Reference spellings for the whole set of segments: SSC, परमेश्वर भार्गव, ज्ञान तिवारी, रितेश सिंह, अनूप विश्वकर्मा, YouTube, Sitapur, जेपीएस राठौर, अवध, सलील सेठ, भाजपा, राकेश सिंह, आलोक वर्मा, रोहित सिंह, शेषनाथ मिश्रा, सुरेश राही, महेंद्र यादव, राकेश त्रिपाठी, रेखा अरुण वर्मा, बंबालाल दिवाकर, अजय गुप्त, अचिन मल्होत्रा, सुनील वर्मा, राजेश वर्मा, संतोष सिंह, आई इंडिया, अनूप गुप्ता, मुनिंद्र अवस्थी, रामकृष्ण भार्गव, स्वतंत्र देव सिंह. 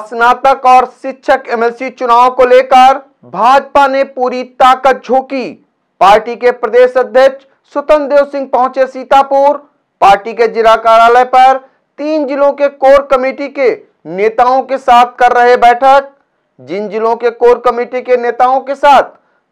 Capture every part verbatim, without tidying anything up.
स्नातक और शिक्षक एमएलसी चुनाव को लेकर भाजपा ने पूरी ताकत झोंकी। पार्टी के प्रदेश अध्यक्ष स्वतंत्र देव सिंह पहुंचे सीतापुर। पार्टी के जिला कार्यालय पर तीन जिलों के कोर कमेटी के नेताओं के साथ कर रहे बैठक। जिन जिलों के कोर कमेटी के नेताओं के साथ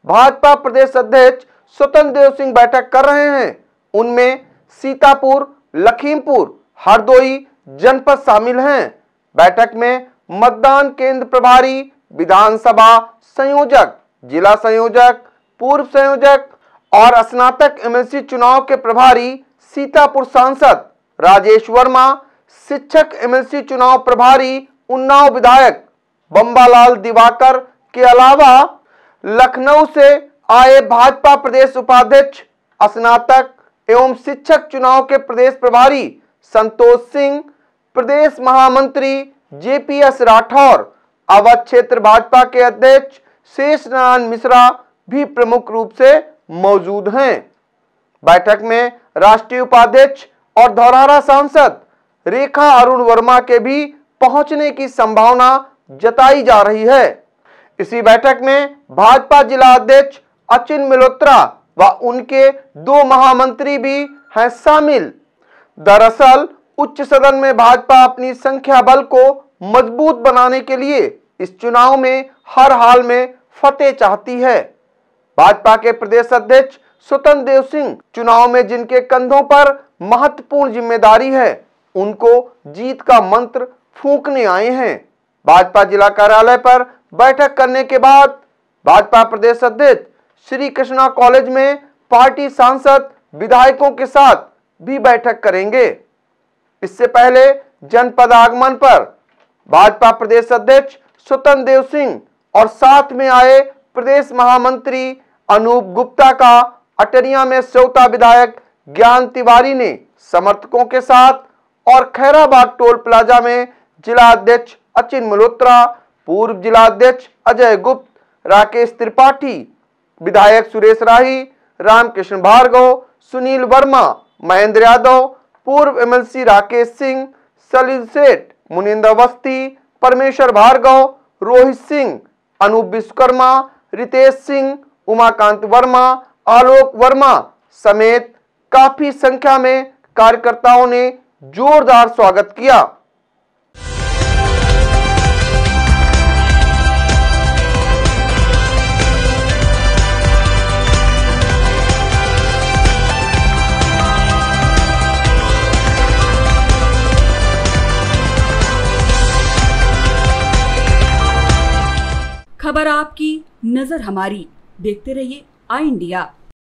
भाजपा प्रदेश अध्यक्ष स्वतंत्र देव सिंह बैठक कर रहे हैं, उनमें सीतापुर, लखीमपुर, हरदोई जनपद शामिल हैं। बैठक में मतदान केंद्र प्रभारी, विधानसभा संयोजक, जिला संयोजक, पूर्व संयोजक और स्नातक एमएलसी चुनाव के प्रभारी सीतापुर सांसद राजेश वर्मा, शिक्षक एमएलसी चुनाव प्रभारी उन्नाव विधायक बंबालाल दिवाकर के अलावा लखनऊ से आए भाजपा प्रदेश उपाध्यक्ष, स्नातक एवं शिक्षक चुनाव के प्रदेश प्रभारी संतोष सिंह, प्रदेश महामंत्री जेपीएस राठौर, अवध क्षेत्र भाजपा के अध्यक्ष शेषनाथ मिश्रा भी प्रमुख रूप से मौजूद हैं। बैठक में राष्ट्रीय उपाध्यक्ष और धौरारा सांसद रेखा अरुण वर्मा के भी पहुंचने की संभावना जताई जा रही है। इसी बैठक में भाजपा जिला अध्यक्ष अचिन मल्होत्रा व उनके दो महामंत्री भी हैं शामिल। दरअसल उच्च सदन में भाजपा अपनी संख्या बल को मजबूत बनाने के लिए इस चुनाव में हर हाल में फतेह चाहती है। भाजपा के प्रदेश अध्यक्ष स्वतंत्र देव सिंह चुनाव में जिनके कंधों पर महत्वपूर्ण जिम्मेदारी है, उनको जीत का मंत्र फूंकने आए हैं। भाजपा जिला कार्यालय पर बैठक करने के बाद भाजपा प्रदेश अध्यक्ष श्री कृष्णा कॉलेज में पार्टी सांसद विधायकों के साथ भी बैठक करेंगे। इससे पहले जनपद आगमन पर भाजपा प्रदेश अध्यक्ष स्वतंत्र देव सिंह और साथ में आए प्रदेश महामंत्री अनूप गुप्ता का अटरिया में श्रोता विधायक ज्ञान तिवारी ने समर्थकों के साथ और खैराबाग टोल प्लाजा में जिला अध्यक्ष अचिन मल्होत्रा, पूर्व जिला अध्यक्ष अजय गुप्त, राकेश त्रिपाठी, विधायक सुरेश राही, रामकृष्ण भार्गव, सुनील वर्मा, महेंद्र यादव, पूर्व एमएलसी राकेश सिंह, सलील सेठ, मुनिंद्र अवस्थी, परमेश्वर भार्गव, रोहित सिंह, अनूप विश्वकर्मा, रितेश सिंह, उमाकांत वर्मा, आलोक वर्मा समेत काफी संख्या में कार्यकर्ताओं ने जोरदार स्वागत किया। खबर आपकी, नजर हमारी। देखते रहिए आई इंडिया।